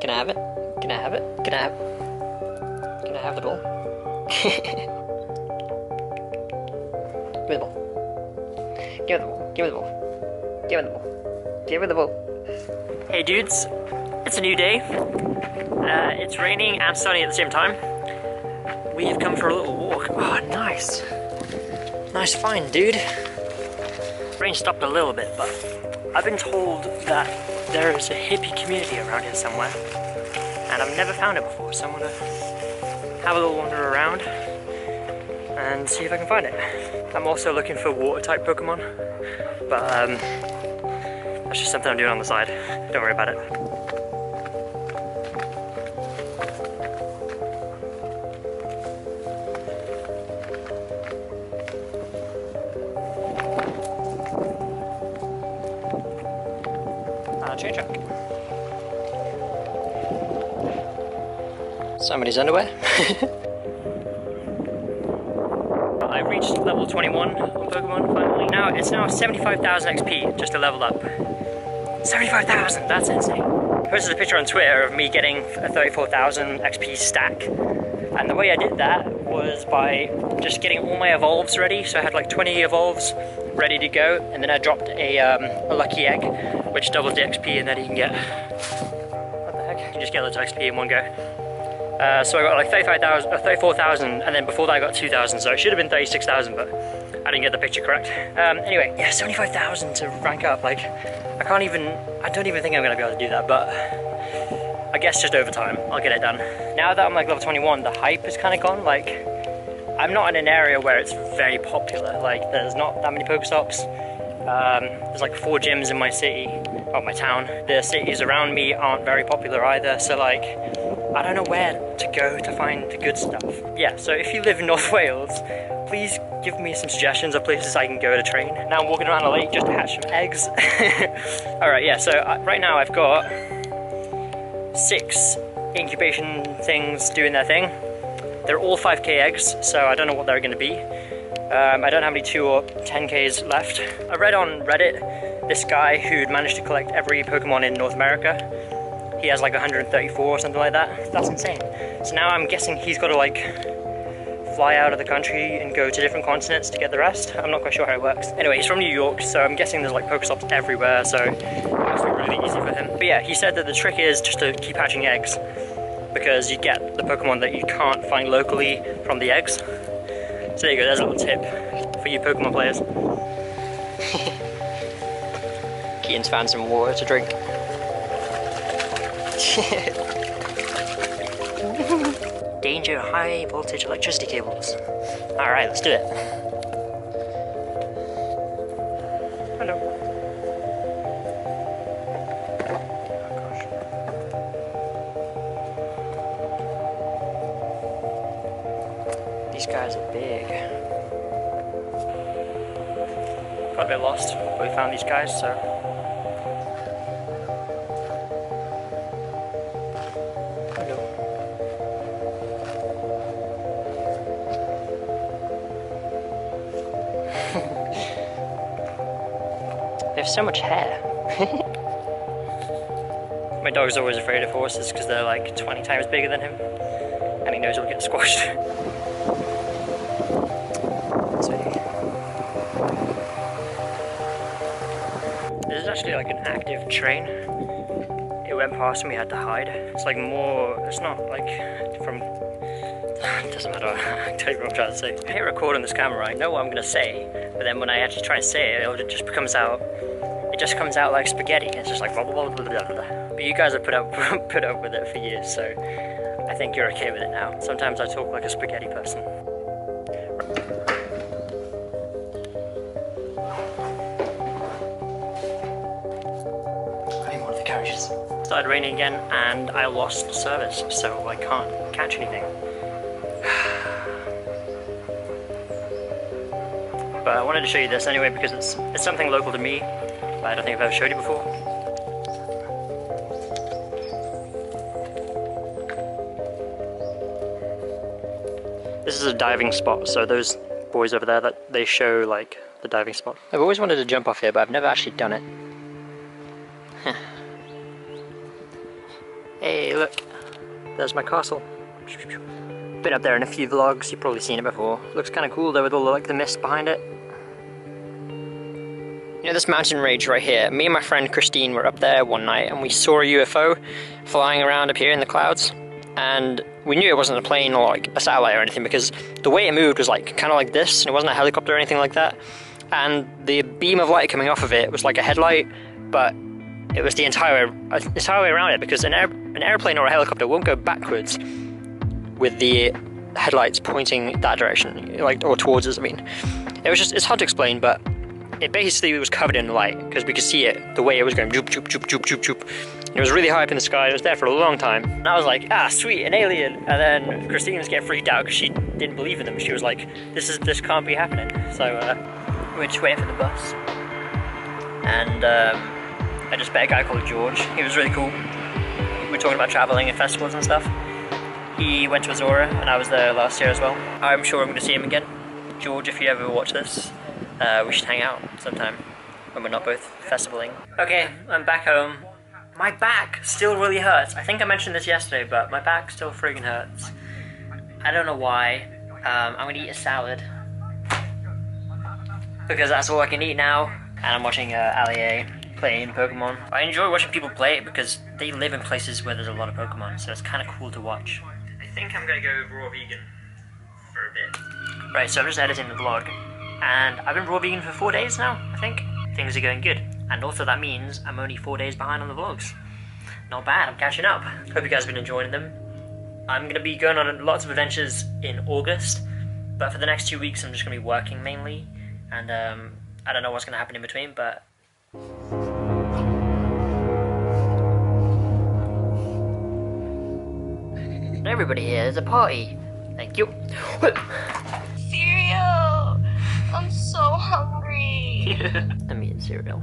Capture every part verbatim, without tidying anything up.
Can I have it? Can I have it? Can I have it? Can I have the ball? Give me the ball. Give me the ball. Give me the ball. Give me the ball. Give me the ball. Hey dudes, it's a new day. Uh, it's raining and sunny at the same time. We have come for a little walk. Oh, nice. Nice find, dude. Rain stopped a little bit, but I've been told that there is a hippie community around here somewhere, and I've never found it before, so I'm gonna have a little wander around and see if I can find it. I'm also looking for water-type Pokemon, but um, that's just something I'm doing on the side. Don't worry about it. Somebody's underwear. I reached level twenty-one on Pokemon finally. Now it's now seventy-five thousand X P just to level up. seventy-five thousand, that's insane. I posted a picture on Twitter of me getting a thirty-four thousand X P stack. And the way I did that was by just getting all my evolves ready. So I had like twenty evolves ready to go, and then I dropped a, um, a lucky egg, which doubles the X P, and then you can get, what the heck? You can just get loads of X P in one go. Uh, so I got like thirty-five thousand, uh, thirty-four thousand, and then before that I got two thousand, so it should have been thirty-six thousand, but I didn't get the picture correct. Um, anyway, yeah, seventy-five thousand to rank up, like, I can't even, I don't even think I'm gonna be able to do that, but I guess just over time, I'll get it done. Now that I'm like level twenty-one, the hype is kind of gone, like, I'm not in an area where it's very popular, like, there's not that many PokéStops. Um, there's like four gyms in my city, or my town. The cities around me aren't very popular either, so like, I don't know where to go to find the good stuff. Yeah, so if you live in North Wales, please give me some suggestions of places I can go to train. Now I'm walking around a lake just to hatch some eggs. Alright, yeah, so I, right now I've got six incubation things doing their thing. They're all five K eggs, so I don't know what they're going to be. Um, I don't have any two or ten Ks left. I read on Reddit this guy who'd managed to collect every Pokemon in North America. He has like one hundred thirty-four or something like that. That's insane. So now I'm guessing he's got to like fly out of the country and go to different continents to get the rest. I'm not quite sure how it works. Anyway, he's from New York, so I'm guessing there's like PokéStops everywhere, so it must be really easy for him. But yeah, he said that the trick is just to keep hatching eggs, because you get the Pokemon that you can't find locally from the eggs. So there you go, there's a little tip for you Pokemon players. Keaton's found some water to drink. Danger high voltage electricity cables. Alright, let's do it. Hello. Oh gosh. These guys are big. Got a bit lost, but we found these guys, so. They have so much hair. My dog's always afraid of horses because they're like twenty times bigger than him, and he knows he'll get squashed. This is actually like an active train. It went past and we had to hide. It's like more, it's not like from, it doesn't matter, I don't even know what I'm trying to say. I hit record on this camera, I know what I'm going to say, but then when I actually try and say it, it just becomes out, it just comes out like spaghetti. It's just like blah, blah, blah, blah, blah, blah. But you guys have put up, put up with it for years, so I think you're okay with it now. Sometimes I talk like a spaghetti person. I'm in one of the carriages. It started raining again and I lost service, so I can't catch anything. But I wanted to show you this anyway because it's it's something local to me, but I don't think I've ever showed you before. This is a diving spot, so those boys over there, that they show like the diving spot. I've always wanted to jump off here, but I've never actually done it. Hey look, there's my castle. Been up there in a few vlogs, you've probably seen it before. Looks kind of cool though with all the, like, the mist behind it. You know this mountain range right here, me and my friend Christine were up there one night and we saw a U F O flying around up here in the clouds, and we knew it wasn't a plane or like a satellite or anything because the way it moved was like kind of like this, and it wasn't a helicopter or anything like that, and the beam of light coming off of it was like a headlight, but it was the entire, entire way around it, because an, air, an airplane or a helicopter won't go backwards with the headlights pointing that direction, like, or towards us. I mean, it was just, it's hard to explain, but it basically was covered in light because we could see it the way it was going. Joop, joop, joop, joop, joop, joop. It was really high up in the sky. It was there for a long time. And I was like, ah, sweet, an alien. And then Christine was getting freaked out because she didn't believe in them. She was like, this is this can't be happening. So uh, we were just waiting for the bus. And um, I just met a guy called George. He was really cool. We were talking about traveling and festivals and stuff. He went to Azora and I was there last year as well. I'm sure I'm going to see him again. George, if you ever watch this, Uh, we should hang out sometime when we're not both festivaling. Okay, I'm back home. My back still really hurts. I think I mentioned this yesterday, but my back still friggin' hurts. I don't know why. Um, I'm gonna eat a salad because that's all I can eat now. And I'm watching uh, Ali-A playing Pokemon. I enjoy watching people play it because they live in places where there's a lot of Pokemon, so it's kind of cool to watch. I think I'm gonna go raw vegan for a bit. Right, so I'm just editing the vlog. And I've been raw vegan for four days now, I think. Things are going good. And also that means I'm only four days behind on the vlogs. Not bad, I'm catching up. Hope you guys have been enjoying them. I'm going to be going on lots of adventures in August, but for the next two weeks I'm just going to be working mainly. And um, I don't know what's going to happen in between, but... Everybody here is a party. Thank you. Cereal! I'm so hungry. I'm eating cereal.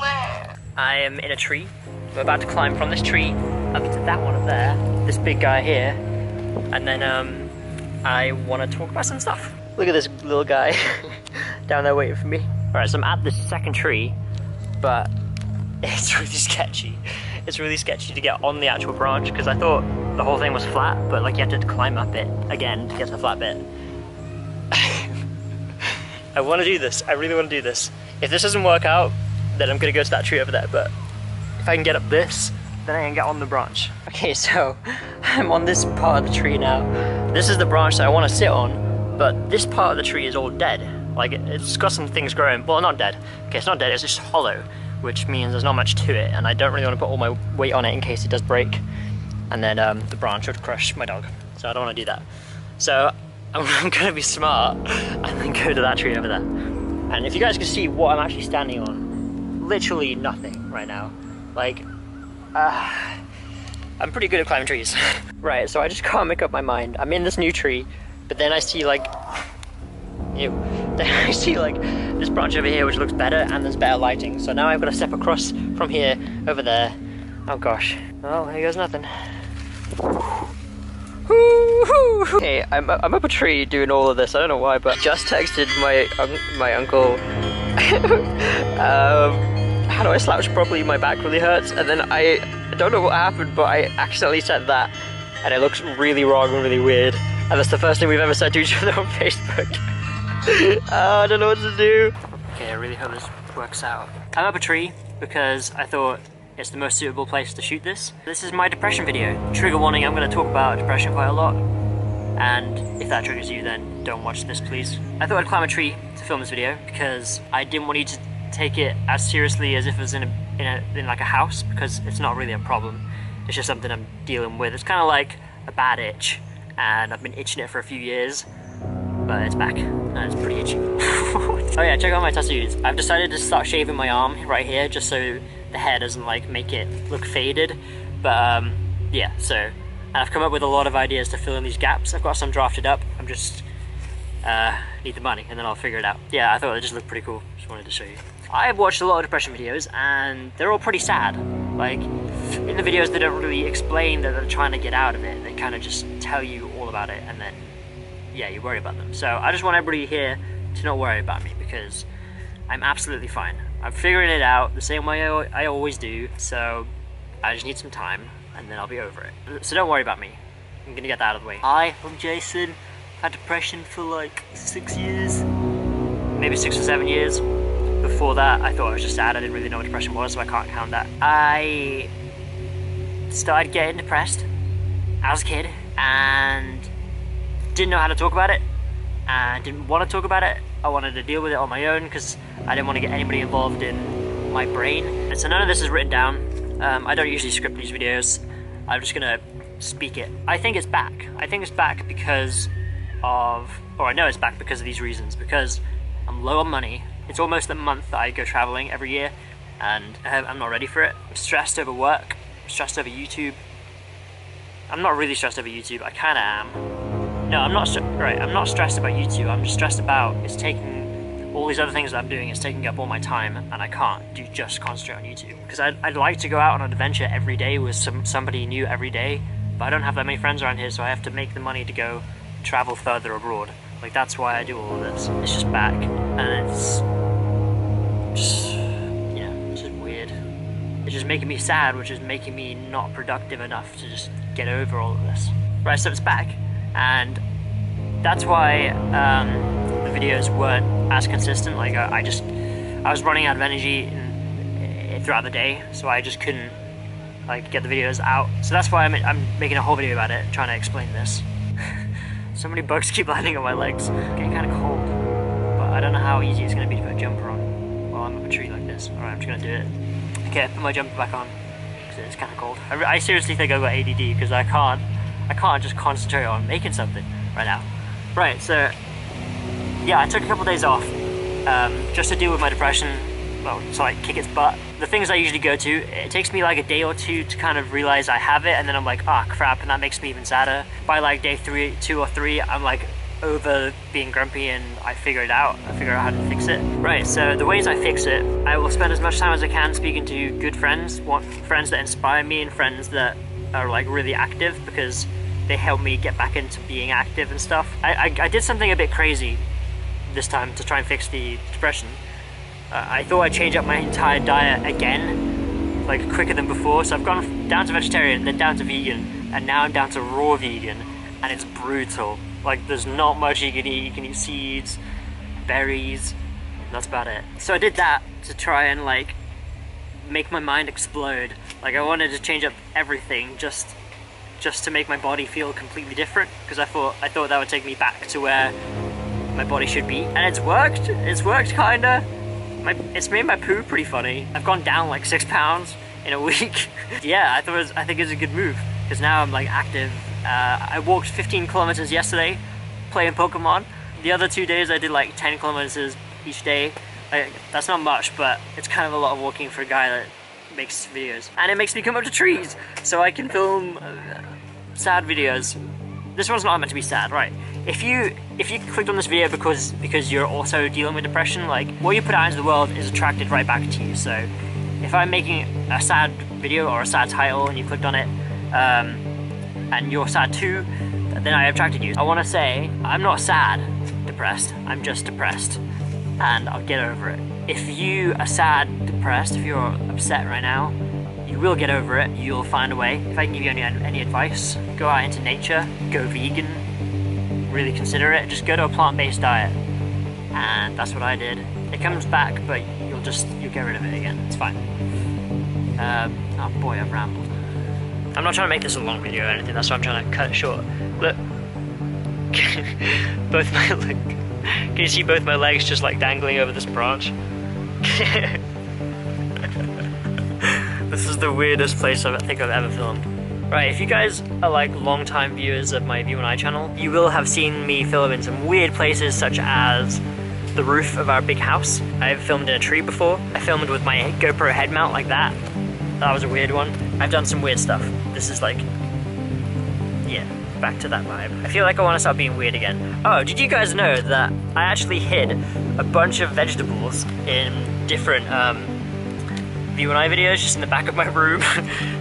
Where? I am in a tree. I'm about to climb from this tree up to that one up there, this big guy here, and then um, I want to talk about some stuff. Look at this little guy down there waiting for me. All right, so I'm at this second tree, but it's really sketchy. It's really sketchy to get on the actual branch because I thought the whole thing was flat, but like you had to climb up it again to get to the flat bit. I want to do this, I really want to do this. If this doesn't work out, then I'm going to go to that tree over there, but if I can get up this, then I can get on the branch. Okay, so I'm on this part of the tree now. This is the branch that I want to sit on, but this part of the tree is all dead. Like, it, it's got some things growing, well, not dead. Okay, it's not dead, it's just hollow, which means there's not much to it, and I don't really want to put all my weight on it in case it does break, and then um, the branch would crush my dog, so I don't want to do that. So. I'm gonna be smart and then go to that tree over there. And if you guys can see what I'm actually standing on, literally nothing right now. Like, uh, I'm pretty good at climbing trees. Right, so I just can't make up my mind. I'm in this new tree, but then I see like, ew. Then I see like this branch over here which looks better and there's better lighting. So now I've got to step across from here over there. Oh gosh, well, here goes nothing. Hey, I'm, I'm up a tree doing all of this, I don't know why, but just texted my un my uncle, um, how do I slouch properly, my back really hurts, and then I, I don't know what happened, but I accidentally said that, and it looks really wrong and really weird, and that's the first thing we've ever said to each other on Facebook. Oh, I don't know what to do. Okay, I really hope this works out. I'm up a tree because I thought it's the most suitable place to shoot this. This is my depression video. Trigger warning, I'm going to talk about depression quite a lot. And if that triggers you, then don't watch this, please. I thought I'd climb a tree to film this video because I didn't want you to take it as seriously as if it was in, a, in, a, in like a house, because it's not really a problem. It's just something I'm dealing with. It's kind of like a bad itch, and I've been itching it for a few years, but it's back, and it's pretty itchy. Oh yeah, check out my tattoos. I've decided to start shaving my arm right here just so the hair doesn't like make it look faded, but um, yeah, so, and I've come up with a lot of ideas to fill in these gaps. I've got some drafted up, I'm just, uh, need the money and then I'll figure it out. Yeah, I thought it just looked pretty cool, just wanted to show you. I've watched a lot of depression videos and they're all pretty sad. Like, in the videos they don't really explain that they're trying to get out of it, they kind of just tell you all about it and then, yeah, you worry about them. So I just want everybody here to not worry about me because I'm absolutely fine. I'm figuring it out the same way I always do, so I just need some time and then I'll be over it. So don't worry about me. I'm gonna get that out of the way. Hi, I'm Jason. I had depression for like six years, maybe six or seven years. Before that, I thought I was just sad. I didn't really know what depression was, so I can't count that. I started getting depressed as a kid and didn't know how to talk about it and didn't want to talk about it. I wanted to deal with it on my own because I didn't want to get anybody involved in my brain. And so none of this is written down. Um, I don't usually script these videos. I'm just gonna speak it. I think it's back. I think it's back because of, or I know it's back because of these reasons, because I'm low on money. It's almost a month that I go traveling every year and I'm not ready for it. I'm stressed over work, I'm stressed over YouTube. I'm not really stressed over YouTube, I kinda am. No, I'm not, right, I'm not stressed about YouTube, I'm just stressed about it's taking, all these other things that I'm doing is taking up all my time and I can't do just concentrate on YouTube. Because I'd, I'd like to go out on an adventure every day with some somebody new every day, but I don't have that many friends around here, so I have to make the money to go travel further abroad. Like, that's why I do all of this. It's just back, and it's just, yeah, it's just weird. It's just making me sad, which is making me not productive enough to just get over all of this. Right, so it's back, and that's why um, the videos weren't as consistent. Like, I, I just, I was running out of energy in, throughout the day, so I just couldn't, like, get the videos out. So that's why I'm, I'm making a whole video about it, trying to explain this. So many bugs keep landing on my legs. I'm getting kind of cold, but I don't know how easy it's going to be to put a jumper on while I'm up a tree like this. Alright, I'm just going to do it. Okay, I put my jumper back on, because it's kind of cold. I, I seriously think I've got A D D, because I can't, I can't just concentrate on making something right now. Right, so, yeah, I took a couple days off, um, just to deal with my depression, well, to like kick its butt. The things I usually go to, it takes me like a day or two to kind of realize I have it, and then I'm like, ah, oh, crap, and that makes me even sadder. By like day three, two or three, I'm like over being grumpy and I figure it out. I figure out how to fix it. Right, so the ways I fix it, I will spend as much time as I can speaking to good friends, want friends that inspire me and friends that are like really active, because they help me get back into being active and stuff. I, I, I did something a bit crazy this time to try and fix the depression. Uh, I thought I'd change up my entire diet again, like quicker than before. So I've gone down to vegetarian, then down to vegan, and now I'm down to raw vegan, and it's brutal. Like, there's not much you can eat. You can eat seeds, berries, and that's about it. So I did that to try and like make my mind explode. Like, I wanted to change up everything just just to make my body feel completely different, because I thought I thought that would take me back to where my body should be, and it's worked. It's worked kinda. My, it's made my poo pretty funny. I've gone down like six pounds in a week. Yeah, I thought it was, I think it's a good move, because now I'm like active. Uh, I walked fifteen kilometers yesterday playing Pokemon. The other two days I did like ten kilometers each day. I, that's not much, but it's kind of a lot of walking for a guy that makes videos. And it makes me come up to trees so I can film uh, sad videos. This one's not meant to be sad, right? If you if you clicked on this video because because you're also dealing with depression, like, what you put out into the world is attracted right back to you. So if I'm making a sad video or a sad title and you clicked on it, um, and you're sad too, then I attracted you. I want to say I'm not sad, depressed. I'm just depressed, and I'll get over it. If you are sad, depressed, if you're upset right now, you will get over it. You'll find a way. If I can give you any, any advice, go out into nature, go vegan, really consider it. Just go to a plant-based diet. And that's what I did. It comes back, but you'll just, you'll get rid of it again. It's fine. Um, oh boy, I've rambled. I'm not trying to make this a long video or anything. That's why I'm trying to cut it short. Look, both my, like, can you see both my legs just like dangling over this branch? This is the weirdest place I think I've ever filmed. Right, if you guys are like long-time viewers of my VeeOneEye channel, you will have seen me film in some weird places, such as the roof of our big house. I've filmed in a tree before. I filmed with my GoPro head mount like that. That was a weird one. I've done some weird stuff. This is like, yeah, back to that vibe. I feel like I want to start being weird again. Oh, did you guys know that I actually hid a bunch of vegetables in different, um, VeeOneEye videos just in the back of my room.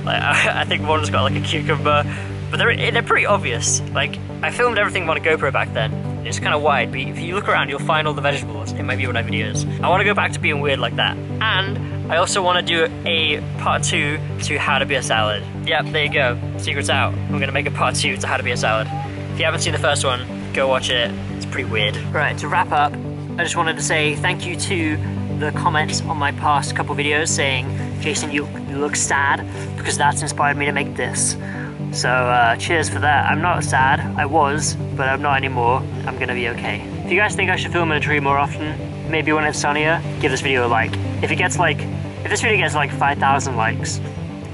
Like, I, I think one's got like a cucumber, but they're, they're pretty obvious. Like, I filmed everything on a GoPro back then, it's kind of wide, but if you look around, you'll find all the vegetables. It might be one of my videos. I want to go back to being weird like that. And I also want to do a part two to how to be a salad. Yep, there you go. Secret's out. I'm going to make a part two to how to be a salad. If you haven't seen the first one, go watch it. It's pretty weird. Right, to wrap up, I just wanted to say thank you to the comments on my past couple videos saying, Jason, you, you look sad, because that's inspired me to make this. So uh, cheers for that. I'm not sad, I was, but I'm not anymore. I'm gonna be okay. If you guys think I should film in a tree more often, maybe when it's sunnier, give this video a like. If it gets like, if this video gets like five thousand likes,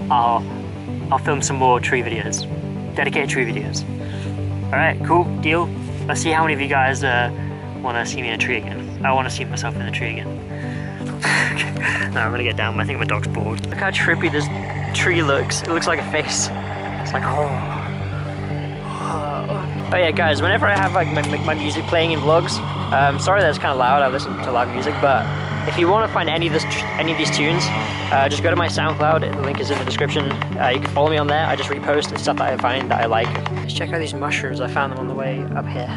I'll, I'll film some more tree videos, dedicated tree videos. All right, cool, deal. Let's see how many of you guys uh, wanna see me in a tree again. I wanna see myself in the tree again. No, I'm gonna get down, I think my dog's bored. Look how trippy this tree looks. It looks like a face. It's like, oh. Oh. Oh yeah, guys, whenever I have like my, my music playing in vlogs, um, sorry that's kind of loud, I listen to loud music, but if you want to find any of, this, any of these tunes, uh, just go to my SoundCloud, the link is in the description. Uh, you can follow me on there, I just repost the stuff that I find that I like. Let's check out these mushrooms, I found them on the way up here.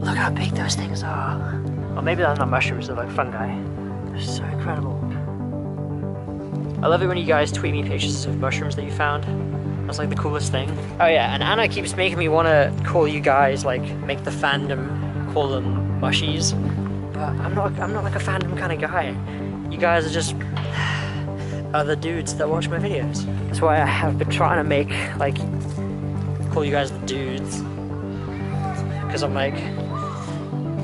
Look how big those things are. Or maybe they're not mushrooms, they're like fungi. They're so incredible. I love it when you guys tweet me pictures of mushrooms that you found. That's like the coolest thing. Oh yeah, and Anna keeps making me want to call you guys, like, make the fandom call them mushies. But I'm not, I'm not like a fandom kind of guy. You guys are just other dudes that watch my videos. That's why I have been trying to make, like, call you guys the dudes. Because I'm like,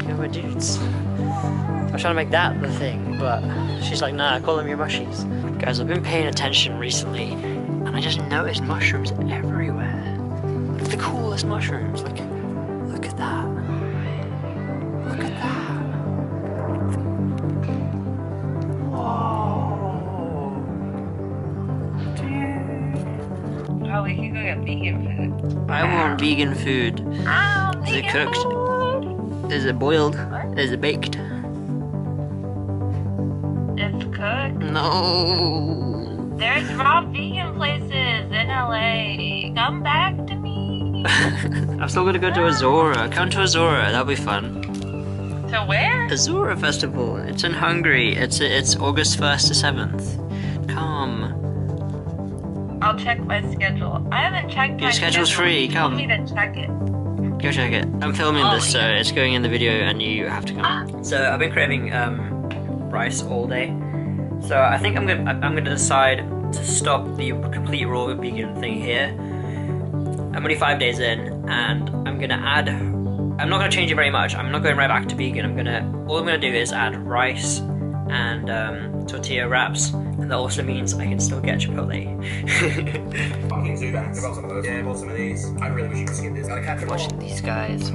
you're my dudes. I was trying to make that the thing, but she's like, nah, call them your mushies. Guys, I've been paying attention recently. And I just noticed mushrooms everywhere. The coolest mushrooms. Like, look at that. Look at that. Whoa. Dude. Oh, we can go get vegan food. I want vegan food. I want Is vegan it cooked? Food. Is it boiled? What? Is it baked? It's cooked. No. There's raw vegan places in L A. Come back to me. I'm still gonna go to Azora. Come to Azora. That'll be fun. To where? Azora Festival. It's in Hungary. It's it's August first to seventh. Come. I'll check my schedule. I haven't checked Your my schedule. Your schedule's free. Come. You need to check it. Go check it. I'm filming oh, this, yeah. so it's going in the video, and you have to come. Ah. So I've been craving um, rice all day. So I think I'm gonna I'm gonna decide to stop the complete raw vegan thing here. I'm only five days in, and I'm gonna add. I'm not gonna change it very much. I'm not going right back to vegan. I'm gonna all I'm gonna do is add rice and um, tortilla wraps, and that also means I can still get Chipotle. I can do that. Grab some of those. Yeah, grab some of these. I really wish you could skip this. Gotta catch them all. Watching these guys.